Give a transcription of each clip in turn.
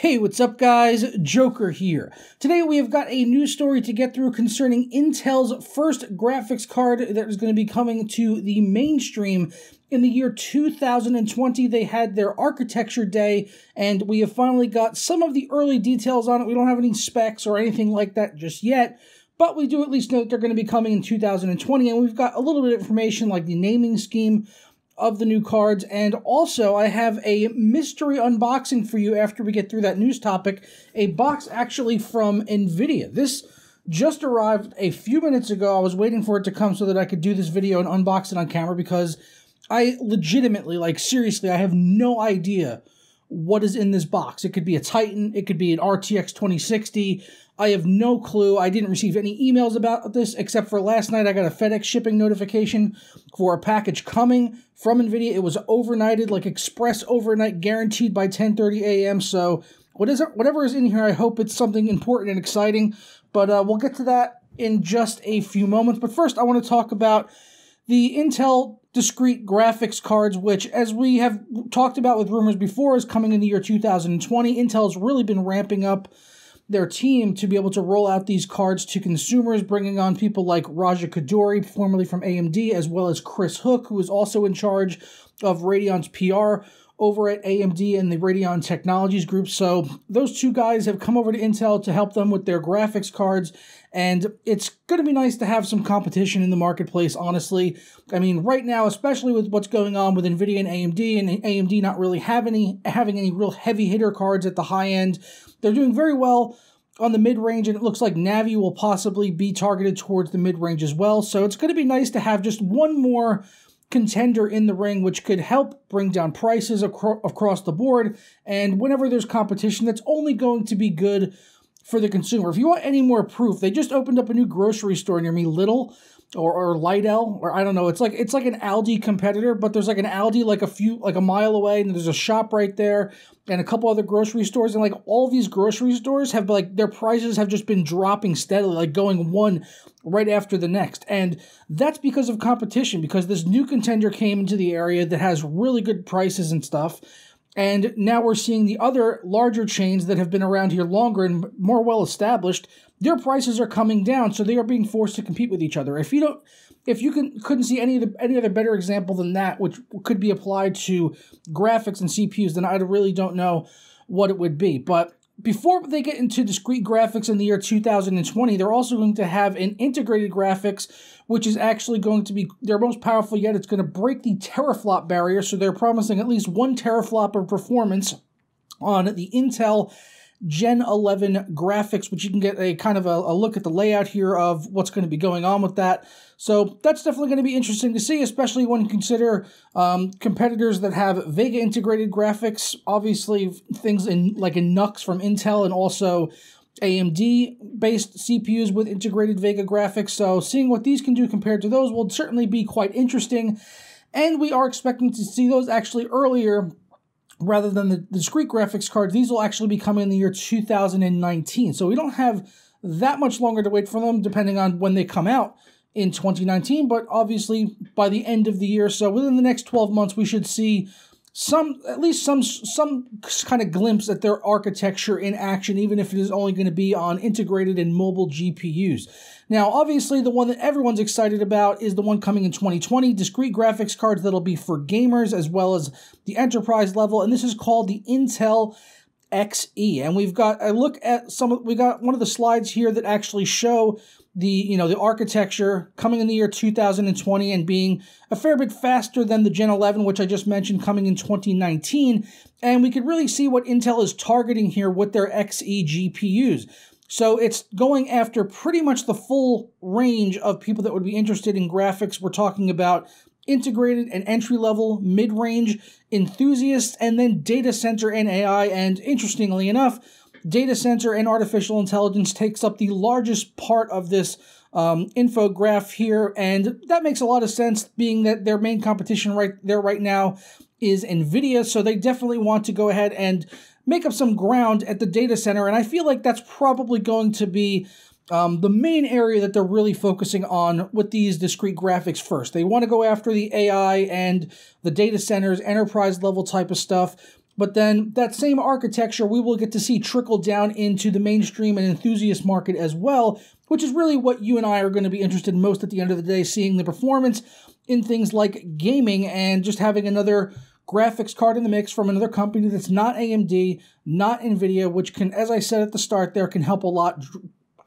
Hey, what's up guys? Joker here. Today we have got a news story to get through concerning Intel's first graphics card that is going to be coming to the mainstream. In the year 2020, they had their architecture day, and we have finally got some of the early details on it. We don't have any specs or anything like that just yet, but we do at least know that they're going to be coming in 2020, and we've got a little bit of information like the naming scheme of the new cards, and also I have a mystery unboxing for you after we get through that news topic, a box actually from NVIDIA. This just arrived a few minutes ago. I was waiting for it to come so that I could do this video and unbox it on camera because I legitimately, like seriously, I have no idea what is in this box. It could be a Titan, it could be an RTX 2060, I have no clue. I didn't receive any emails about this, except for last night I got a FedEx shipping notification for a package coming from NVIDIA. It was overnighted, like express overnight, guaranteed by 10:30 a.m. So whatever is in here, I hope it's something important and exciting. But we'll get to that in just a few moments. But first, I want to talk about the Intel discrete graphics cards, which, as we have talked about with rumors before, is coming in the year 2020. Intel's really been ramping up their team to be able to roll out these cards to consumers, bringing on people like Raja Koduri, formerly from AMD, as well as Chris Hook, who is also in charge of Radeon's PR over at AMD and the Radeon Technologies Group. So those two guys have come over to Intel to help them with their graphics cards, and it's going to be nice to have some competition in the marketplace, honestly. I mean, right now, especially with what's going on with NVIDIA and AMD not really having any real heavy hitter cards at the high end, they're doing very well on the mid-range, and it looks like Navi will possibly be targeted towards the mid-range as well. So it's going to be nice to have just one more contender in the ring, which could help bring down prices across the board. And whenever there's competition, that's only going to be good for the consumer. If you want any more proof, they just opened up a new grocery store near me, Lidl or Lidl, or I don't know. It's like an Aldi competitor, but there's like an Aldi like a mile away, and there's a shop right there, and a couple other grocery stores, and like all these grocery stores have like their prices have just been dropping steadily, like going one right after the next, and that's because of competition. Because this new contender came into the area that has really good prices and stuff. And now we're seeing the other larger chains that have been around here longer and more well-established, their prices are coming down, so they are being forced to compete with each other. If you couldn't see any other better example than that, which could be applied to graphics and CPUs, then I really don't know what it would be. But before they get into discrete graphics in the year 2020, they're also going to have an integrated graphics, which is actually going to be their most powerful yet. It's going to break the teraflop barrier, so they're promising at least 1 teraflop of performance on the Intel Gen 11 graphics, which you can get a kind of a look at the layout here of what's going to be going on with that. So that's definitely going to be interesting to see, especially when you consider competitors that have Vega integrated graphics, obviously things like in NUX from Intel, and also AMD based CPUs with integrated Vega graphics. So seeing what these can do compared to those will certainly be quite interesting, and we are expecting to see those actually earlier rather than the discrete graphics cards. These will actually be coming in the year 2019. So we don't have that much longer to wait for them, depending on when they come out in 2019, but obviously by the end of the year. So within the next 12 months, we should see at least some kind of glimpse at their architecture in action, even if it is only going to be on integrated and mobile GPUs. Now, obviously, the one that everyone's excited about is the one coming in 2020, discrete graphics cards that'll be for gamers as well as the enterprise level, and this is called the Intel Xe. And we've got a look at we got one of the slides here that actually show the architecture coming in the year 2020 and being a fair bit faster than the Gen 11, which I just mentioned, coming in 2019. And we could really see what Intel is targeting here with their Xe GPUs. So it's going after pretty much the full range of people that would be interested in graphics. We're talking about integrated and entry-level, mid-range, enthusiasts, and then data center and AI. And interestingly enough, data center and artificial intelligence takes up the largest part of this infograph here, and that makes a lot of sense, being that their main competition right now is NVIDIA, so they definitely want to go ahead and make up some ground at the data center, and I feel like that's probably going to be the main area that they're really focusing on with these discrete graphics first. They want to go after the AI and the data centers, enterprise level type of stuff, But then that same architecture we will get to see trickle down into the mainstream and enthusiast market as well, which is really what you and I are going to be interested in most at the end of the day, seeing the performance in things like gaming and just having another graphics card in the mix from another company that's not AMD, not NVIDIA, which can, as I said at the start there, can help a lot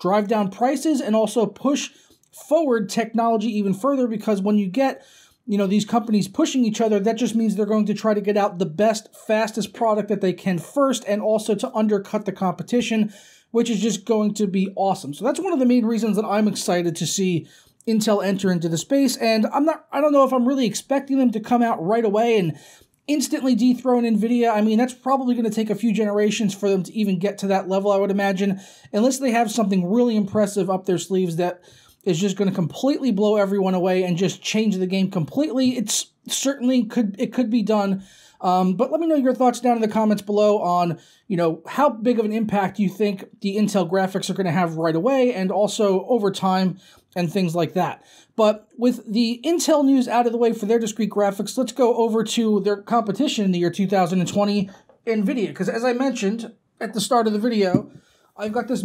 drive down prices and also push forward technology even further, because when you get these companies pushing each other, that just means they're going to try to get out the best, fastest product that they can first, and also to undercut the competition, which is just going to be awesome. So that's one of the main reasons that I'm excited to see Intel enter into the space. And I don't know if I'm really expecting them to come out right away and instantly dethrone NVIDIA. I mean, that's probably going to take a few generations for them to even get to that level, I would imagine, unless they have something really impressive up their sleeves that is just going to completely blow everyone away and just change the game completely. It's certainly could be done. But let me know your thoughts down in the comments below on, how big of an impact you think the Intel graphics are going to have right away and also over time and things like that. But with the Intel news out of the way for their discrete graphics, let's go over to their competition in the year 2020, NVIDIA. Because as I mentioned at the start of the video, I've got this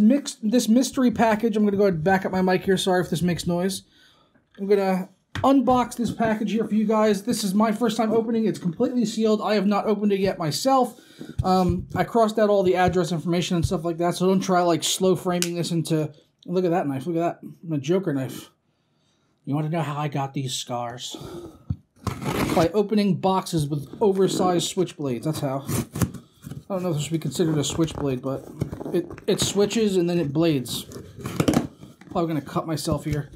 mystery package. I'm going to go ahead and back up my mic here. Sorry if this makes noise. I'm going to unbox this package here for you guys. This is my first time opening. It's completely sealed. I have not opened it yet myself. I crossed out all the address information and stuff like that, so don't try like slow framing this into... Look at that knife. Look at that. I'm a Joker knife. You want to know how I got these scars? By opening boxes with oversized switchblades. That's how. I don't know if this should be considered a switchblade, but it switches and then it blades. Probably going to cut myself here.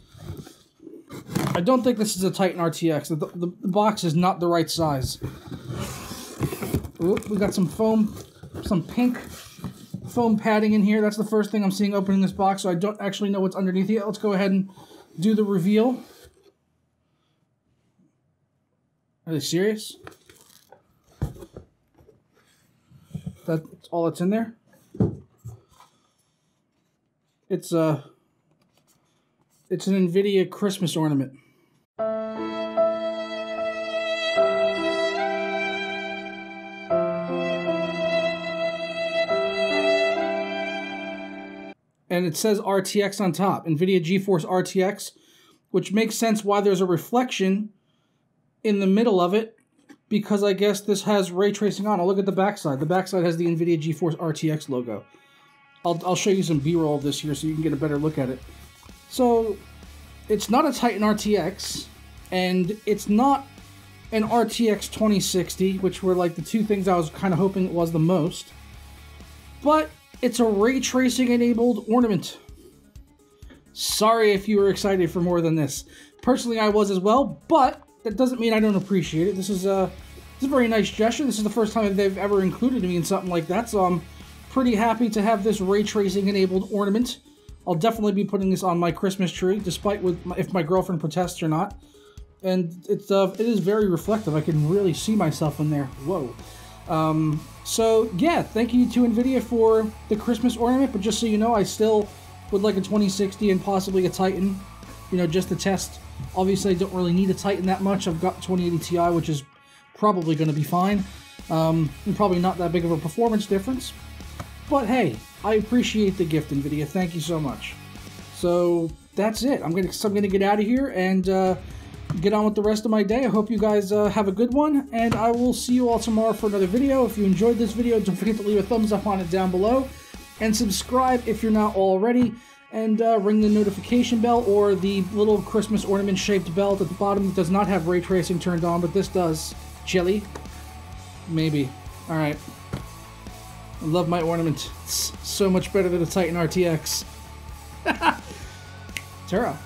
I don't think this is a Titan RTX. The box is not the right size. Ooh, we got some foam, some pink foam padding in here. That's the first thing I'm seeing opening this box, so I don't actually know what's underneath it. Let's go ahead and do the reveal. Are they serious? That's all that's in there. It's an NVIDIA Christmas ornament. And it says RTX on top, NVIDIA GeForce RTX, which makes sense why there's a reflection in the middle of it, because I guess this has ray tracing on. I'll look at the backside. The backside has the NVIDIA GeForce RTX logo. I'll show you some B-roll of this here so you can get a better look at it. So, it's not a Titan RTX, and it's not an RTX 2060, which were like the two things I was kind of hoping it was the most. But it's a ray tracing enabled ornament. Sorry if you were excited for more than this. Personally, I was as well, but that doesn't mean I don't appreciate it. This is a very nice gesture. This is the first time they've ever included me in something like that, so I'm pretty happy to have this ray tracing enabled ornament. I'll definitely be putting this on my Christmas tree, despite if my girlfriend protests or not. And it is very reflective. I can really see myself in there. Whoa. So yeah, thank you to NVIDIA for the Christmas ornament. But just so you know, I still would like a 2060 and possibly a Titan. Just to test. Obviously, I don't really need a Titan that much. I've got 2080 Ti, which is probably going to be fine. And probably not that big of a performance difference. But hey, I appreciate the gift, NVIDIA. Thank you so much. So that's it. I'm gonna get out of here and get on with the rest of my day. I hope you guys have a good one, and I will see you all tomorrow for another video. If you enjoyed this video, don't forget to leave a thumbs up on it down below, and subscribe if you're not already. And ring the notification bell, or the little Christmas ornament shaped bell at the bottom that does not have ray tracing turned on, but this does. Chili? Maybe. All right. I love my ornament. It's so much better than a Titan RTX. Terra.